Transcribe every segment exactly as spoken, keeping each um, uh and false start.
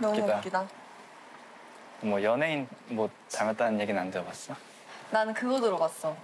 너무 웃기다. 웃기다. 뭐 연예인 뭐 닮았다는 얘기는 안 들어봤어? 나는 그거 들어봤어.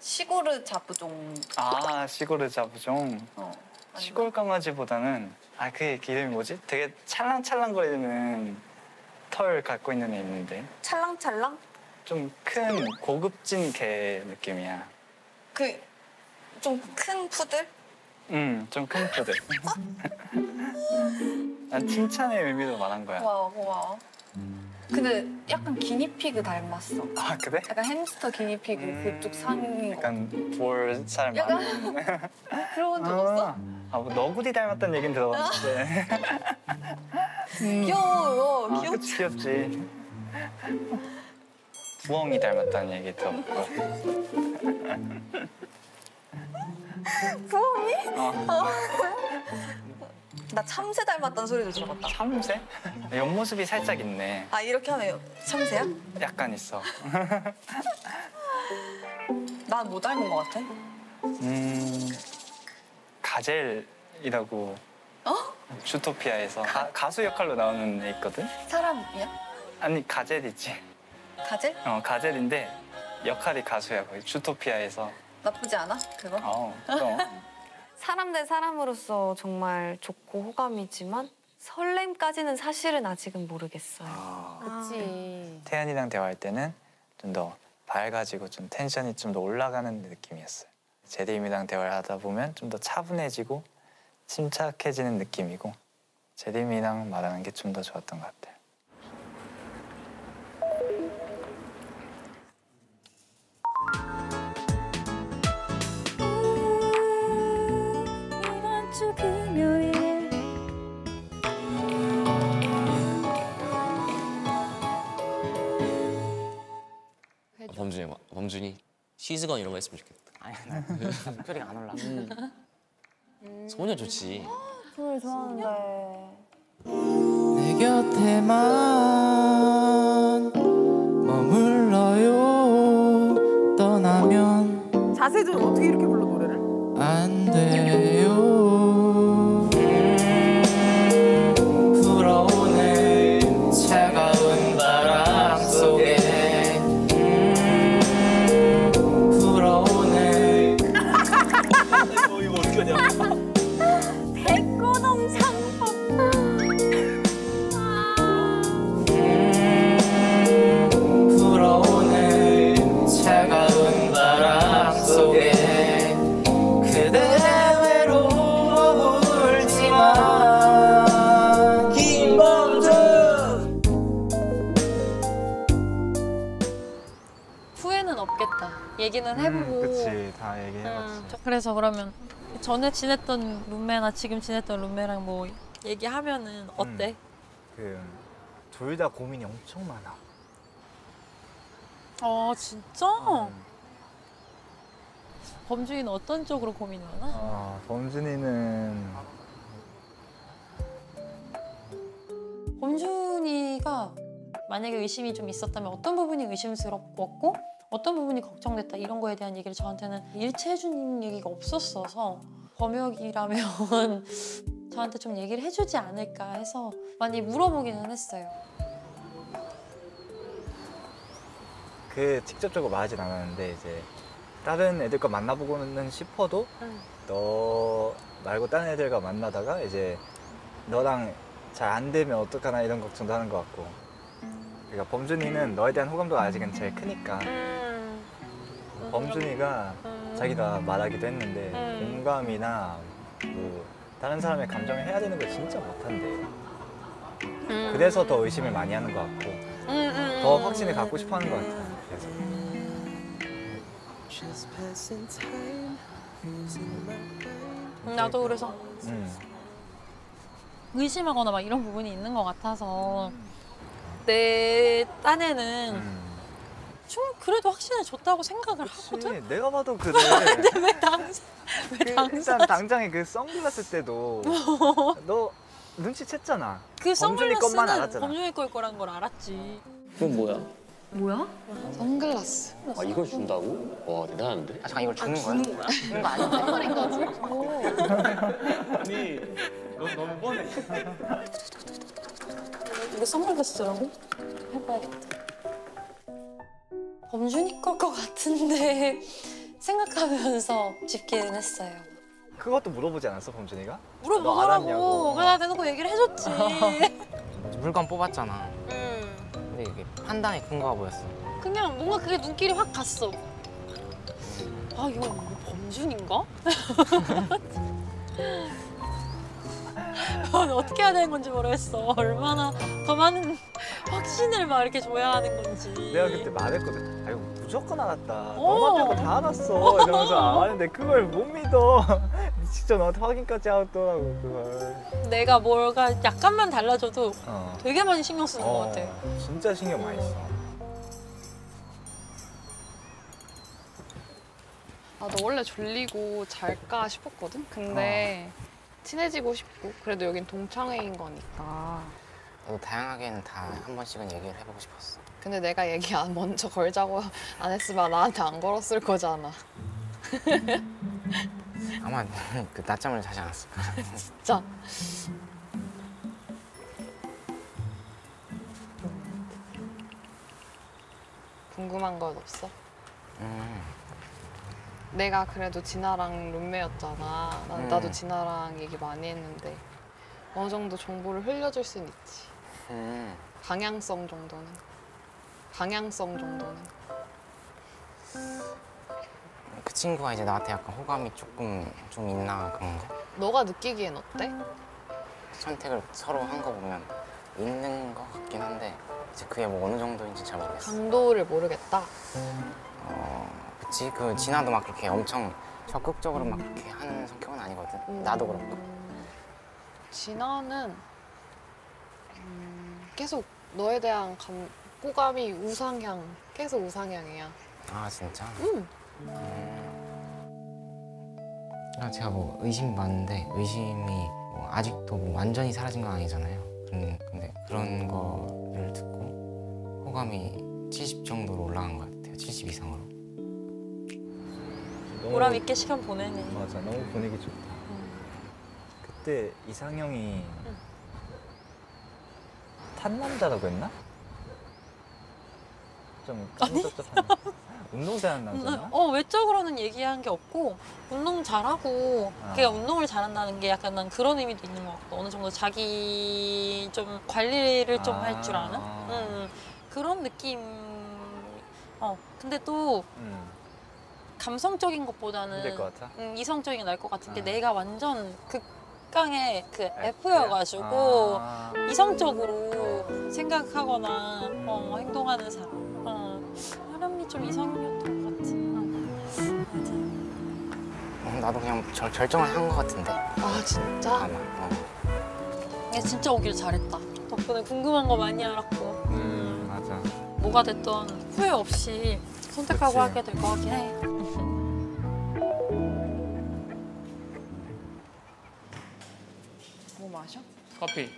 시고르 자부종. 아, 시고르 자부종. 어, 시골 강아지보다는 아, 그 이름이 뭐지? 되게 찰랑찰랑거리는 털 갖고 있는 애 있는데. 찰랑찰랑? 좀 큰 고급진 개 느낌이야. 그 좀 큰 푸들? 응, 좀 큰 푸들. 난 칭찬의 의미로 말한 거야. 고마워, 고마워. 근데 약간 기니피그 닮았어. 아, 그래? 약간 햄스터 기니피그 음, 그쪽 상인 약간 볼 사람 약간 그런 적 없어? 아, 뭐 너구리 닮았다는 얘기는 들어봤는데. 음. 귀여워, 아, 귀엽지? 그치, 귀엽지. 부엉이 닮았다는 얘기 들어봤고. 부엉이? 어. 나 참새 닮았다는 소리도 들어봤다. 참새? 옆모습이 살짝 있네. 아, 이렇게 하면 참새야? 약간 있어. 난 뭐 닮은 것 같아? 음... 가젤이라고. 어? 주토피아에서 가... 가수 역할로 나오는 애 있거든? 사람이야? 아니, 가젤이지. 가젤? 어, 가젤인데 역할이 가수야, 거기 주토피아에서. 나쁘지 않아, 그거? 어, 그럼. 사람 대 사람으로서 정말 좋고 호감이지만 설렘까지는 사실은 아직은 모르겠어요. 아, 그치. 태연이랑 대화할 때는 좀 더 밝아지고 좀 텐션이 좀 더 올라가는 느낌이었어요. 제디님이랑 대화를 하다 보면 좀 더 차분해지고 침착해지는 느낌이고 제디님이랑 말하는 게 좀 더 좋았던 것 같아요. 범준이, 범준이 시즈건 이런 거 했으면 좋겠다. 아니, 나 표정이 안 올라. 음. 소녀 좋지. 소녀 좋아하는데. 내 곁에만 머물러요. 떠나면 자세도 어떻게 이렇게 불러 노래를? 안 돼요. 불어오는 차가운 바람 속에. 얘기는 해보고. 음, 그치, 다 얘기해봤지. 음, 그래서 그러면 전에 지냈던 룸메나 지금 지냈던 룸메랑 뭐 얘기하면은 어때? 음, 그 둘 다 고민이 엄청 많아. 아, 진짜? 음. 범준이는 어떤 쪽으로 고민이 많아? 아, 범준이는... 범준이가 만약에 의심이 좀 있었다면 어떤 부분이 의심스럽고 어떤 부분이 걱정됐다 이런 거에 대한 얘기를 저한테는 일치해준 얘기가 없었어서 범역이라면 저한테 좀 얘기를 해주지 않을까 해서 많이 물어보기는 했어요. 그 직접적으로 말하진 않았는데 이제 다른 애들과 만나보고는 싶어도 응. 너 말고 다른 애들과 만나다가 이제 너랑 잘 안 되면 어떡하나 이런 걱정도 하는 것 같고. 그러니까 범준이는 너에 대한 호감도가 아직은 제일 크니까 음. 범준이가 음. 자기가 말하기도 했는데 음. 공감이나 뭐 다른 사람의 감정을 해야 되는 걸 진짜 못한대. 음. 그래서 더 의심을 많이 하는 것 같고 음. 음. 더 확신을 갖고 싶어 하는 것 같아요. 그래서. 음. 나도 그래서 음. 의심하거나 막 이런 부분이 있는 것 같아서 내 딴에는 음. 좀 그래도 확신을 줬다고 생각을 그치, 하거든? 내가 봐도 그래. 근데 왜 당사... 왜 당사... 일단 당장에 그 선글라스 때도 너 눈치챘잖아. 그 선글라스는 범준이 걸 거란 걸 알았지. 그건 뭐야? 뭐야? 선글라스. 아, 이걸 준다고? 와, 대단한데? 아, 잠깐 이걸 주는 아, 거야? 주는 거야? 주는 거 아니야? 선물인 거지? 아니, 너 너무 뻔해. 이거 선글라스라고? 해봐야겠다. 범준이 걸 것 같은데 생각하면서 집기는 했어요. 그것도 물어보지 않았어, 범준이가? 물어보더라고. 그래야 되는 거 얘기를 해줬지. 물건 뽑았잖아. 음. 근데 이게 판단이 근거가 보였어. 그냥 뭔가 그게 눈길이 확 갔어. 아, 이거 범준인가? 어떻게 해야 되는 건지 모르겠어. 얼마나 더 많은 확신을 막 이렇게 줘야 하는 건지. 내가 그때 말했거든. 아, 이거 무조건 알았다. 너만 빼고 다 알았어. 이러면서 아는데 그걸 못 믿어. 직접 너한테 확인까지 하더라고, 그걸. 내가 뭘가 약간만 달라져도 어. 되게 많이 신경 쓰는 어, 것 같아. 진짜 신경 많이 써. 아, 나 원래 졸리고 잘까 싶었거든? 근데 어. 친해지고 싶고, 그래도 여긴 동창회인 거니까. 나도 다양하게는 다 한 번씩은 얘기를 해보고 싶었어. 근데 내가 얘기 안 먼저 걸자고 안 했으면 나한테 안 걸었을 거잖아. 아마 그 낮잠을 자지 않았을 거야. 진짜. 궁금한 건 없어? 음. 내가 그래도 진아랑 룸메였잖아. 난, 음. 나도 진아랑 얘기 많이 했는데 어느 정도 정보를 흘려줄 순 있지. 음. 방향성 정도는. 방향성 정도는. 그 친구가 이제 나한테 약간 호감이 조금 좀 있나 그런 거? 너가 느끼기엔 어때? 선택을 서로 한 거 보면 있는 거 같긴 한데 이제 그게 뭐 어느 정도인지 잘 모르겠어. 강도를 모르겠다? 어... 그치, 그 진아도 막 그렇게 엄청 적극적으로 막 그렇게 하는 성격은 아니거든. 음. 나도 그렇고. 진아는 음, 계속 너에 대한 감, 호감이 우상향, 계속 우상향이야. 아, 진짜? 응. 음. 음. 제가 뭐 의심 많은데 의심이 뭐 아직도 뭐 완전히 사라진 건 아니잖아요. 근데, 근데 그런 거를 듣고 호감이 칠십 정도로 올라간 것 같아요. 칠십 이상으로. 보람 있게 시간 보내네. 맞아, 너무 보내기 좋다. 응. 그때 이상형이 응. 탄남자라고 했나? 좀 깜짝깜짝한 운동 잘하는 남자나? 어, 외적으로는 얘기한 게 없고 운동 잘하고 아. 걔가 운동을 잘한다는 게 약간 난 그런 의미도 있는 것 같고 어느 정도 자기 좀 관리를 좀 할 줄 아. 아는? 응, 그런 느낌. 어, 근데 또 음. 감성적인 것보다는 것 음, 이성적인 게 나을 것 같은 게 아. 내가 완전 극강의 그 F여가지고 아. 이성적으로 아. 생각하거나 음. 어, 행동하는 사람. 어, 사람이 좀 이상형이었던 것 같아. 어. 어, 나도 그냥 절, 결정을 한 것 같은데. 아, 진짜? 아마. 어. 얘 진짜 오길 잘했다. 덕분에 궁금한 거 많이 알았고. 음, 맞아. 뭐가 됐던 후회 없이 선택하고 그치. 하게 될 것 같긴 해. 뭐 마셔? 커피.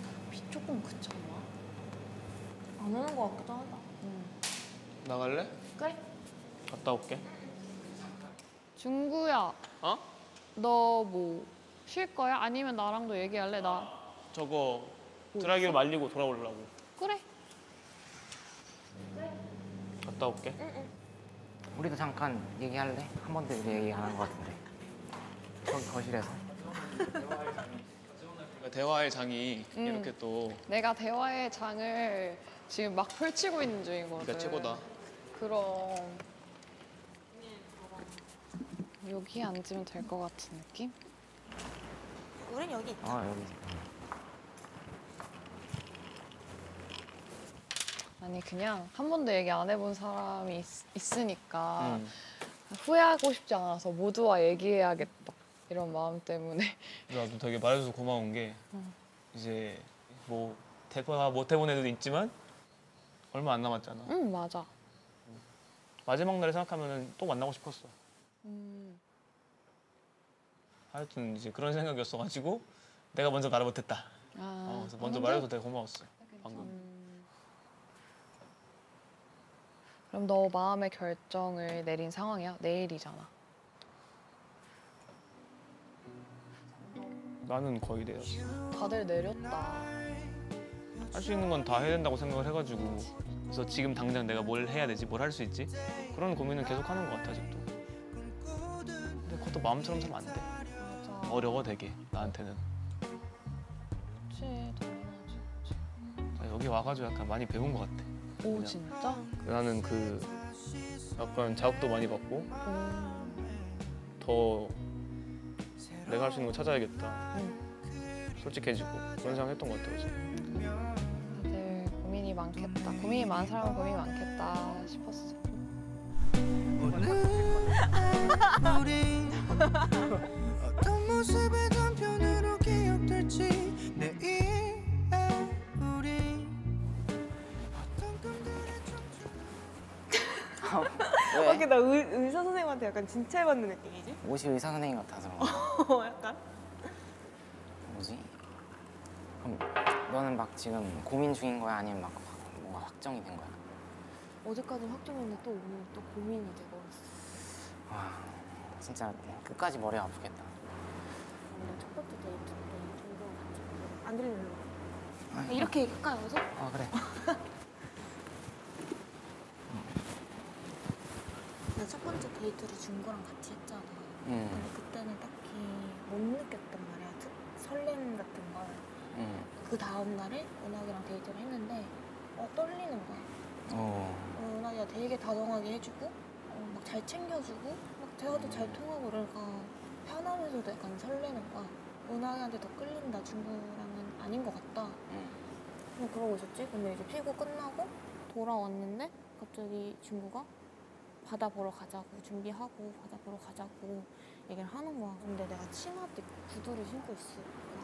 커피 조금 그치 않아? 안 오는 것 같기도 하다. 응. 나갈래? 그래. 갔다 올게. 준구야. 어? 너 뭐 쉴 거야? 아니면 나랑도 얘기할래? 나 아, 저거 드라이기로 말리고 돌아오려고. 그래. 그래. 갔다 올게. 응, 응. 우리도 잠깐 얘기할래? 한 번도 얘기 안 한 것 같은데. 거기 거실에서. 대화의 장이 음. 이렇게 또. 내가 대화의 장을 지금 막 펼치고 있는 중이거든. 네가 최고다. 그럼. 여기 앉으면 될 것 같은 느낌? 우린 여기 있다. 아, 여기. 아니 그냥 한 번도 얘기 안 해본 사람이 있, 있으니까 음. 후회하고 싶지 않아서 모두와 얘기해야겠다 이런 마음 때문에. 나도 되게 말해줘서 고마운 게 음. 이제 뭐 대화 못 해본 애들도 있지만 얼마 안 남았잖아. 응, 맞아. 마지막 날에 생각하면 또 만나고 싶었어. 음. 하여튼 이제 그런 생각이었어가지고 내가 먼저 말을 못했다. 아, 어, 그래서 먼저 근데... 말해줘서 되게 고마웠어. 방금. 음. 그럼 너 마음의 결정을 내린 상황이야? 내일이잖아. 나는 거의 내렸어. 다들 내렸다. 할 수 있는 건 다 해야 된다고 생각을 해가지고, 그래서 지금 당장 내가 뭘 해야 되지, 뭘 할 수 있지? 그런 고민은 계속 하는 것 같아, 아직도. 근데 그것도 마음처럼 살면 안 돼. 맞아. 어려워, 되게, 나한테는. 그치, 당연하지. 나 여기 와가지고 약간 많이 배운 것 같아. 오, 그냥. 진짜? 나는 그 약간 자극도 많이 받고, 오. 더 내가 할 수 있는 걸 찾아야겠다. 응. 솔직해지고, 그런 생각 했던 것 같아, 요즘. 다들 고민이 많겠다. 고민이 많은 사람은 고민이 많겠다 싶었어. 어떤 모습의 단편으로 기억될지 내일의 우리 어떤 꿈들의 청춘. 왜? 아, 나 의, 의사 선생님한테 약간 진찰받는 느낌이지? 옷이 의사 선생님 같아서 그런가? 어, 약간? 뭐지? 너는 막 지금 고민 중인 거야? 아니면 막 뭐가 확정이 된 거야? 어제까지 확정했는데 또 오늘 또 고민이 돼버렸어. 와, 진짜 끝까지 머리가 아프겠다. 오늘 첫 번째 데이트인데 동생을 같이 보고 안 들리는 거. 아, 이렇게 얘기할까요, 여기서? 아, 그래. 나 첫 번째 데이트를 준거랑 같이 했잖아. 음. 근데 그때는 딱히 못 느꼈단 말이야. 설렘 같은 걸. 음. 그 다음 날에 은하기랑 데이트를 했는데 어, 떨리는 거야. 어. 어, 은하기가 되게 다정하게 해주고 어, 막 잘 챙겨주고 막 대화도 잘 통하고 그러니까 편하면서도 약간 설레는 거야. 은하기한테 더 끌린다, 중구랑은 아닌 것 같다. 음. 그러고 있었지. 근데 이제 피고 끝나고 돌아왔는데 갑자기 중구가 바다 보러 가자고, 준비하고 바다 보러 가자고 얘기를 하는 거야. 근데 내가 치마도 입고 구두를 신고 있어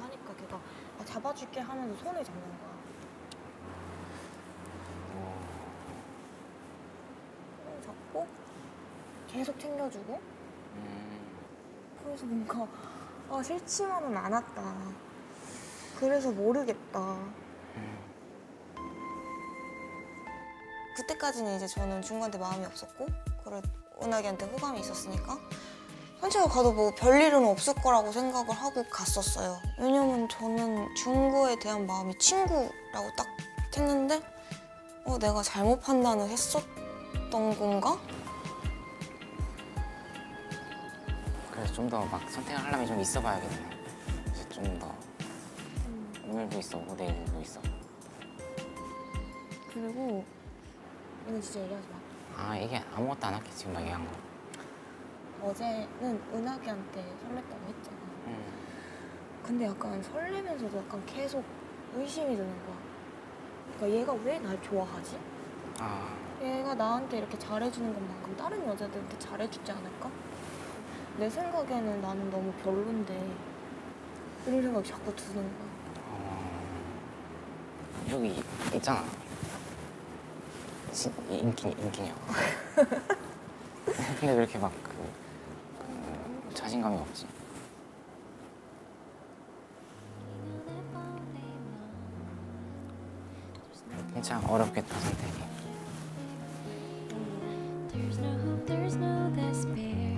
하니까 걔가 아, 잡아줄게 하면서 손을 잡는 거야. 손을 잡고 계속 챙겨주고. 음. 그래서 뭔가 아, 싫지만은 않았다. 그래서 모르겠다. 음. 그때까지는 이제 저는 중구한테 마음이 없었고, 그리고 은하기한테 호감이 있었으니까 산책을 가도 뭐 별일은 없을 거라고 생각을 하고 갔었어요. 왜냐면 저는 중구에 대한 마음이 친구라고 딱 했는데 어, 내가 잘못 판단을 했었던 건가? 그래서 좀 더 막 선택을 하려면 좀 있어 봐야겠네. 이제 좀 더 음. 오늘도 있어, 오늘도 있어. 그리고 이건 진짜 얘기하지 마. 아, 얘기 아무것도 안 할게, 지금 막 얘기한 거. 어제는 은하기한테 설렜다고 했잖아. 음. 근데 약간 설레면서도 약간 계속 의심이 드는 거야. 그러니까 얘가 왜 날 좋아하지? 아. 얘가 나한테 이렇게 잘해주는 것만큼 다른 여자들한테 잘해주지 않을까? 내 생각에는 나는 너무 별론데 이런 생각이 자꾸 드는 거야. 어... 여기 있잖아. 진, 인기, 인기냐. 근데 왜 이렇게 막 그, 그, 자신감이 없지? 진짜 어렵겠다, 선택이.